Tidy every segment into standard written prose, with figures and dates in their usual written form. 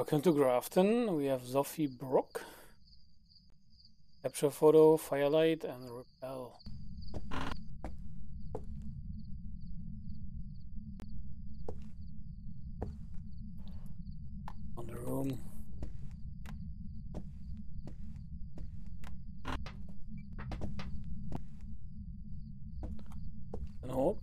Welcome to Grafton. We have Zoffy Brock. Capture photo, firelight, and repel. On the room. Nope.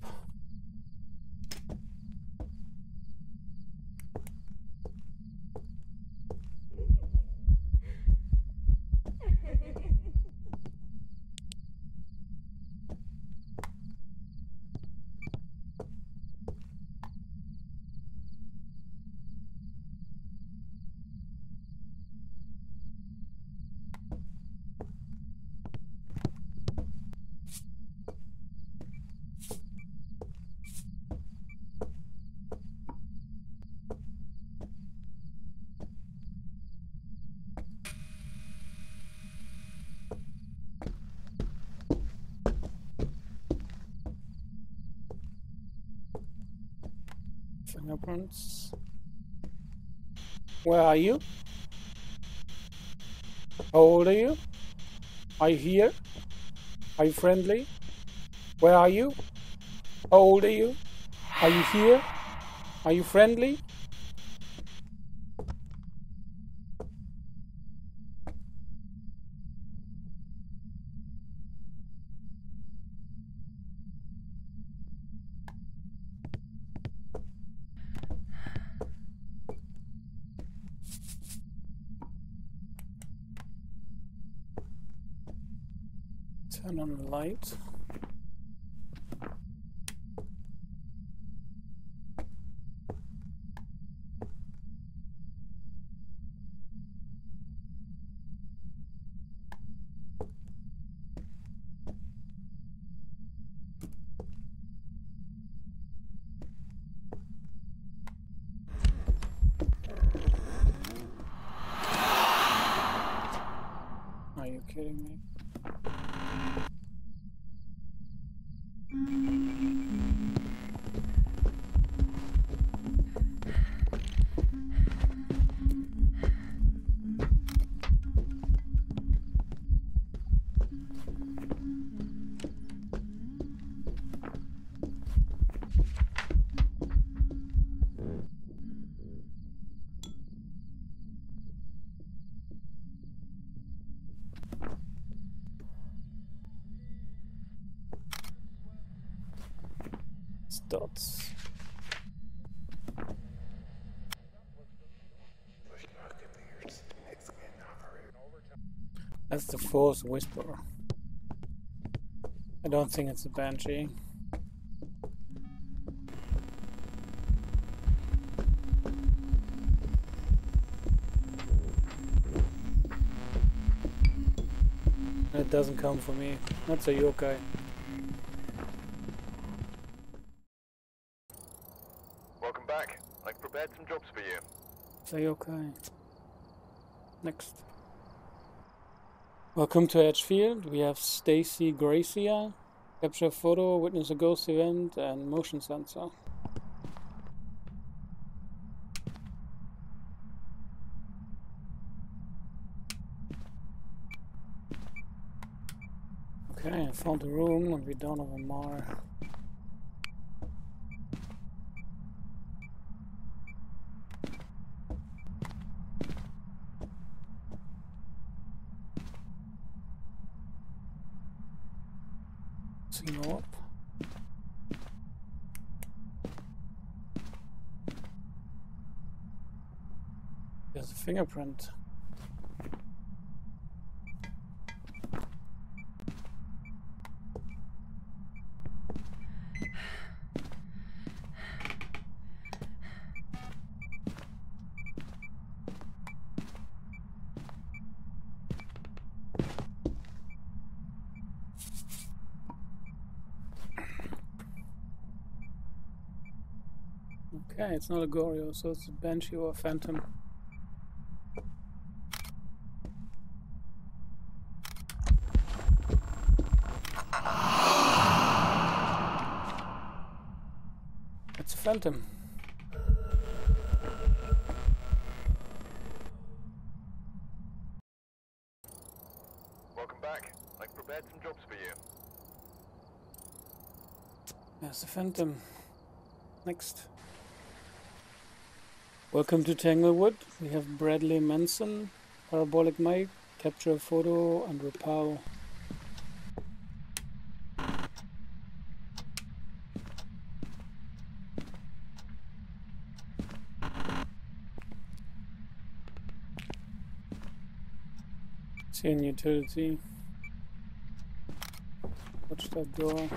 Fingerprints. Where are you? How old are you? Are you here? Are you friendly? Where are you? How old are you? Are you here? Are you friendly? Turn on the light. Are you kidding me? Dots. That's the Force Whisperer. I don't think it's a banshee. It doesn't come for me. That's a yokai. Okay. Next. Welcome to Edgefield. We have Stacy Gracia. Capture photo, witness a ghost event, and motion sensor. Okay, I found the room and we don't have a mar. Nope. There's a fingerprint. Okay, it's not a Goryeo, so it's a banshee or a phantom. It's a phantom. had some jobs for you. There's the Phantom. Next. Welcome to Tanglewood. We have Bradley Manson, Parabolic Mike, Capture a Photo, and Repow. Seen utility. Watch that door.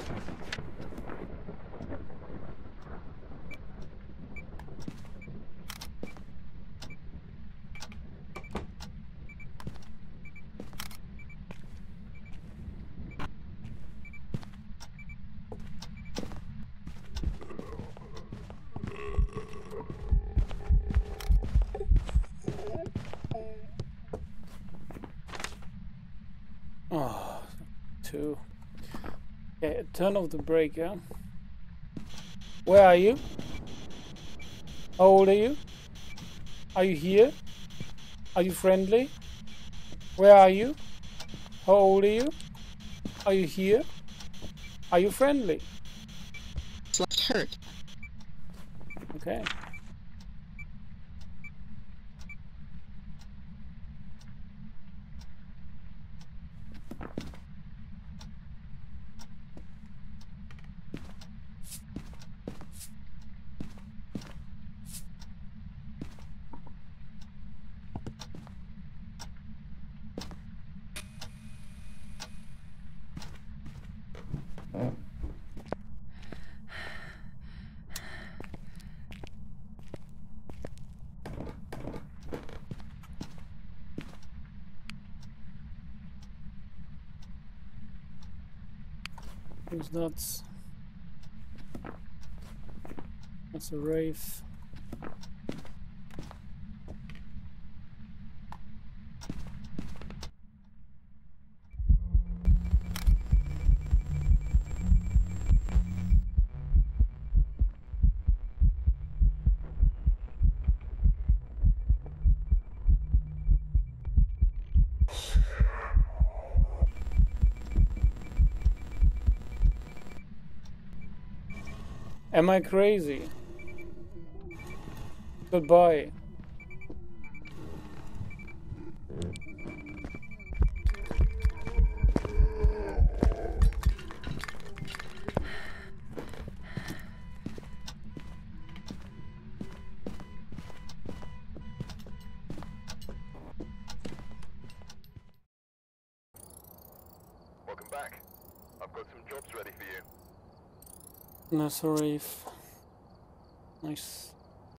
Turn off the brake, yeah? Where are you? How old are you? Are you here? Are you friendly? Where are you? How old are you? Are you here? Are you friendly? It's hurt. Okay. Who's nuts? That's a wraith. Am I crazy? Goodbye. Welcome back. I've got some jobs ready for you. Nice.